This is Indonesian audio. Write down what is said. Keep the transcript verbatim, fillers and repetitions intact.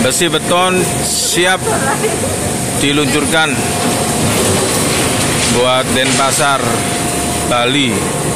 Besi beton siap diluncurkan buat Denpasar, Bali.